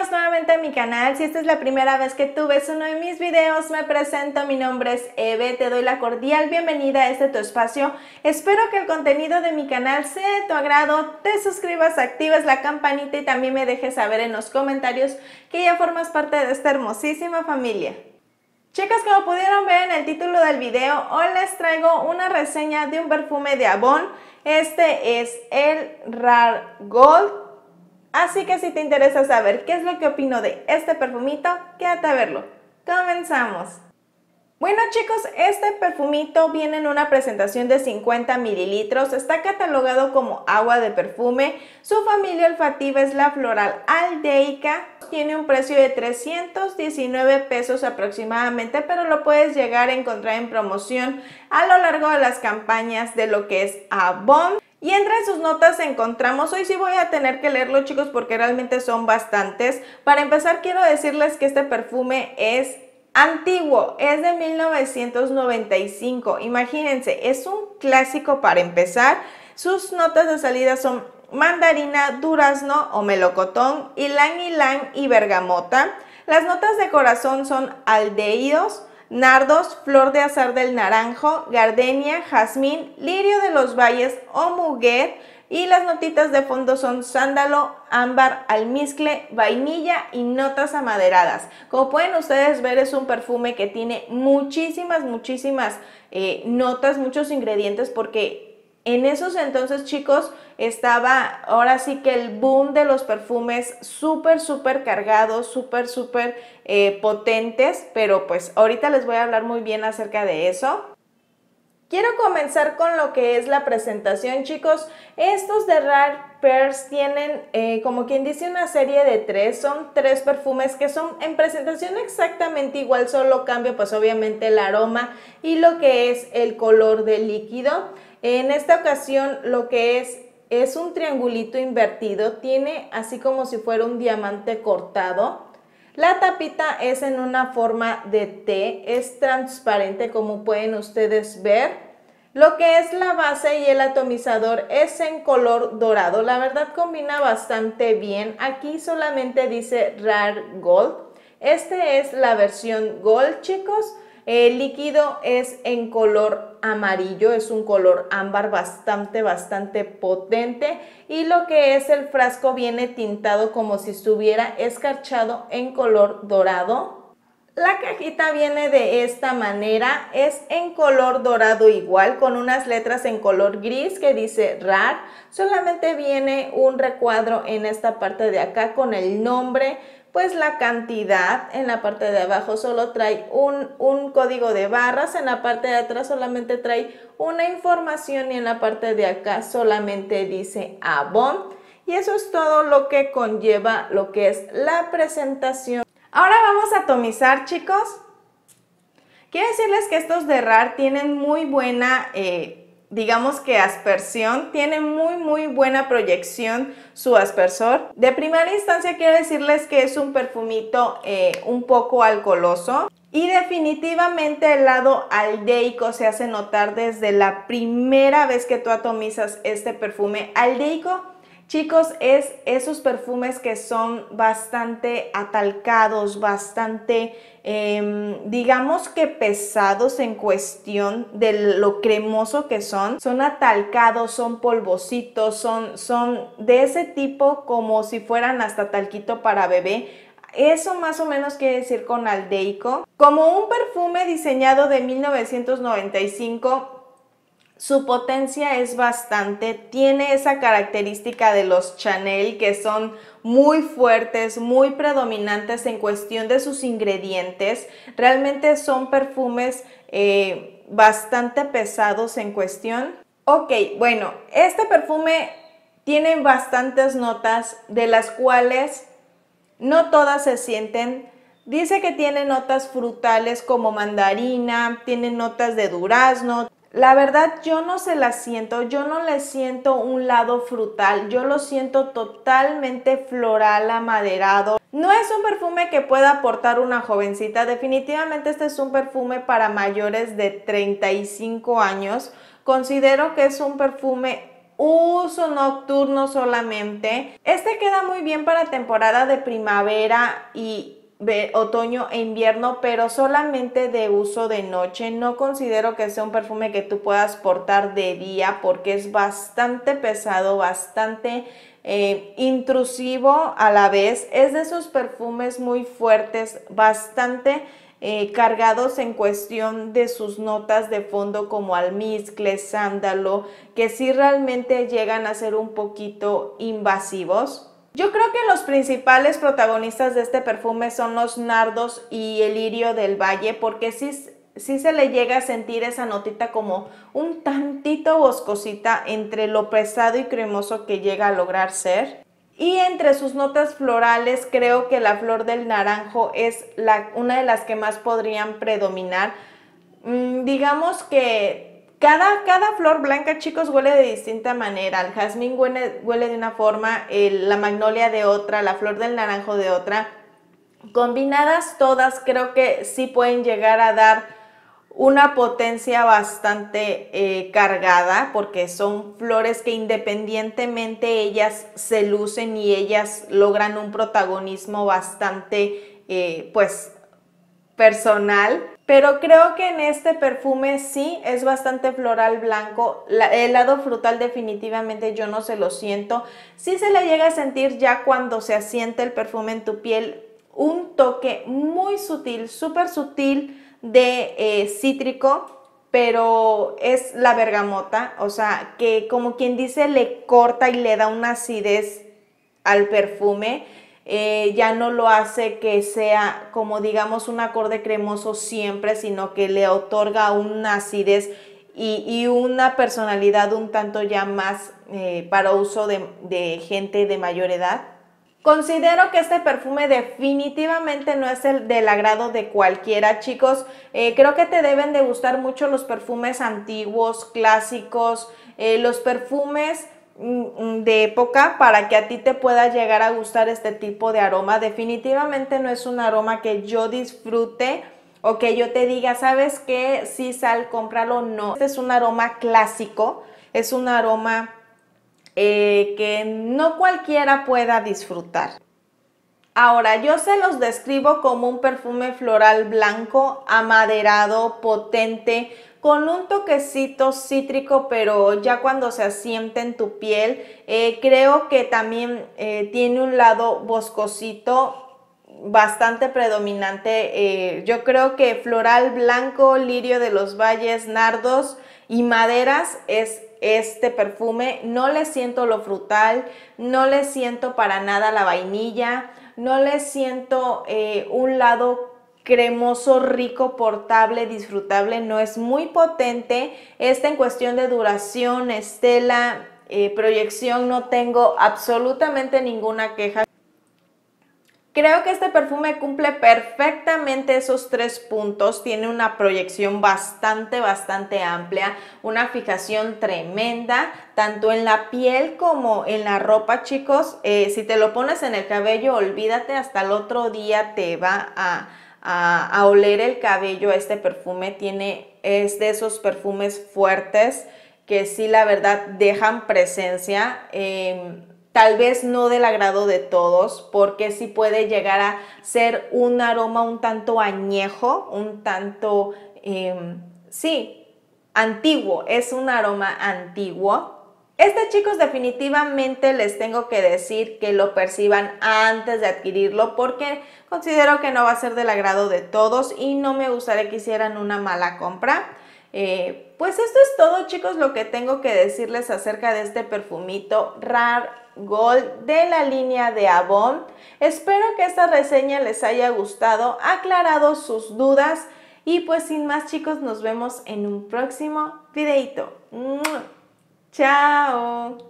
Bienvenidos nuevamente a mi canal. Si esta es la primera vez que tú ves uno de mis videos, me presento, mi nombre es Eve, te doy la cordial bienvenida a este tu espacio. Espero que el contenido de mi canal sea de tu agrado, te suscribas, actives la campanita y también me dejes saber en los comentarios que ya formas parte de esta hermosísima familia. Chicas, como pudieron ver en el título del video, hoy les traigo una reseña de un perfume de Avon. Este es el Rare Gold. Así que si te interesa saber qué es lo que opino de este perfumito, quédate a verlo. ¡Comenzamos! Bueno chicos, este perfumito viene en una presentación de 50 mililitros, está catalogado como agua de perfume, su familia olfativa es la floral aldeica, tiene un precio de 319 pesos aproximadamente, pero lo puedes llegar a encontrar en promoción a lo largo de las campañas de lo que es Avon. Y entre sus notas encontramos, hoy sí voy a tener que leerlo chicos porque realmente son bastantes. Para empezar quiero decirles que este perfume es antiguo, es de 1995, imagínense, es un clásico para empezar. Sus notas de salida son mandarina, durazno o melocotón, ylang-ylang y bergamota. Las notas de corazón son aldehídos, nardos, flor de azar del naranjo, gardenia, jazmín, lirio de los valles o muguet, y las notitas de fondo son sándalo, ámbar, almizcle, vainilla y notas amaderadas. Como pueden ustedes ver, es un perfume que tiene muchísimas notas, muchos ingredientes, porque en esos entonces, chicos, estaba ahora sí que el boom de los perfumes súper cargados, súper potentes, pero pues ahorita les voy a hablar muy bien acerca de eso. Quiero comenzar con lo que es la presentación, chicos. Estos de Rare Pearls tienen, como quien dice, una serie de tres. Son tres perfumes que son en presentación exactamente igual, solo cambia pues obviamente el aroma y lo que es el color del líquido. En esta ocasión lo que es un triangulito invertido, tiene así como si fuera un diamante cortado. La tapita es en una forma de T, es transparente como pueden ustedes ver. Lo que es la base y el atomizador es en color dorado, la verdad combina bastante bien. Aquí solamente dice Rare Gold, esta es la versión Gold chicos. El líquido es en color amarillo, es un color ámbar bastante potente, y lo que es el frasco viene tintado como si estuviera escarchado en color dorado. La cajita viene de esta manera, es en color dorado igual, con unas letras en color gris que dice Rare. Solamente viene un recuadro en esta parte de acá con el nombre, pues la cantidad. En la parte de abajo solo trae un código de barras, en la parte de atrás solamente trae una información y en la parte de acá solamente dice Avon. Y eso es todo lo que conlleva lo que es la presentación. Ahora vamos a atomizar chicos. Quiero decirles que estos de Rare tienen muy buena digamos que aspersión, tiene muy buena proyección su aspersor. De primera instancia quiero decirles que es un perfumito un poco alcoholoso, y definitivamente el lado aldeico se hace notar desde la primera vez que tú atomizas este perfume. Aldeico chicos es esos perfumes que son bastante atalcados, bastante digamos que pesados en cuestión de lo cremoso que son. Son atalcados, son polvositos, son de ese tipo como si fueran hasta talquito para bebé. Eso más o menos quiere decir con aldeico. Como un perfume diseñado de 1995, su potencia es bastante, tiene esa característica de los Chanel que son muy fuertes, muy predominantes en cuestión de sus ingredientes. Realmente son perfumes bastante pesados en cuestión. Ok, bueno, este perfume tiene bastantes notas de las cuales no todas se sienten. Dice que tiene notas frutales como mandarina, tiene notas de durazno. La verdad yo no se la siento, yo no le siento un lado frutal, yo lo siento totalmente floral, amaderado. No es un perfume que pueda aportar una jovencita, definitivamente este es un perfume para mayores de 35 años. Considero que es un perfume uso nocturno solamente. Este queda muy bien para temporada de primavera y otoño e invierno, pero solamente de uso de noche. No considero que sea un perfume que tú puedas portar de día porque es bastante pesado, bastante intrusivo a la vez. Es de esos perfumes muy fuertes, bastante cargados en cuestión de sus notas de fondo como almizcle, sándalo, que sí realmente llegan a ser un poquito invasivos. Yo creo que los principales protagonistas de este perfume son los nardos y el lirio del valle, porque sí se le llega a sentir esa notita como un tantito boscosita entre lo pesado y cremoso que llega a lograr ser. Y entre sus notas florales creo que la flor del naranjo es una de las que más podrían predominar. Digamos que cada flor blanca, chicos, huele de distinta manera. El jazmín huele de una forma, la magnolia de otra, la flor del naranjo de otra. Combinadas todas, creo que sí pueden llegar a dar una potencia bastante cargada, porque son flores que independientemente ellas se lucen y ellas logran un protagonismo bastante, pues, personal. Pero creo que en este perfume sí es bastante floral blanco. El lado frutal definitivamente yo no se lo siento. Sí se le llega a sentir ya cuando se asienta el perfume en tu piel un toque muy sutil, súper sutil de cítrico, pero es la bergamota. O sea, que como quien dice le corta y le da una acidez al perfume. Ya no lo hace que sea como digamos un acorde cremoso siempre, sino que le otorga una acidez y una personalidad un tanto ya más para uso de gente de mayor edad. Considero que este perfume definitivamente no es el del agrado de cualquiera, chicos. Creo que te deben de gustar mucho los perfumes antiguos, clásicos, los perfumes de época, para que a ti te pueda llegar a gustar este tipo de aroma. Definitivamente no es un aroma que yo disfrute o que yo te diga, ¿sabes qué? Sí, sal, cómpralo. No, este es un aroma clásico, es un aroma que no cualquiera pueda disfrutar. Ahora, yo se los describo como un perfume floral blanco, amaderado, potente, con un toquecito cítrico, pero ya cuando se asienta en tu piel. Creo que también tiene un lado boscosito bastante predominante. Yo creo que floral blanco, lirio de los valles, nardos y maderas es este perfume. No le siento lo frutal, no le siento para nada la vainilla, no le siento un lado cremoso, rico, portable, disfrutable. No es muy potente. Esta en cuestión de duración, estela, proyección, no tengo absolutamente ninguna queja. Creo que este perfume cumple perfectamente esos tres puntos. Tiene una proyección bastante amplia, una fijación tremenda, tanto en la piel como en la ropa, chicos. Si te lo pones en el cabello, olvídate, hasta el otro día te va a oler el cabello. Este perfume es de esos perfumes fuertes que sí, la verdad, dejan presencia. Tal vez no del agrado de todos, porque sí puede llegar a ser un aroma un tanto añejo, un tanto, sí, antiguo. Es un aroma antiguo. Este, chicos, definitivamente les tengo que decir que lo perciban antes de adquirirlo, porque considero que no va a ser del agrado de todos y no me gustaría que hicieran una mala compra. Pues esto es todo, chicos, lo que tengo que decirles acerca de este perfumito Rare Gold de la línea de Avon. Espero que esta reseña les haya gustado, aclarado sus dudas y pues sin más, chicos, nos vemos en un próximo videito. ¡Chao!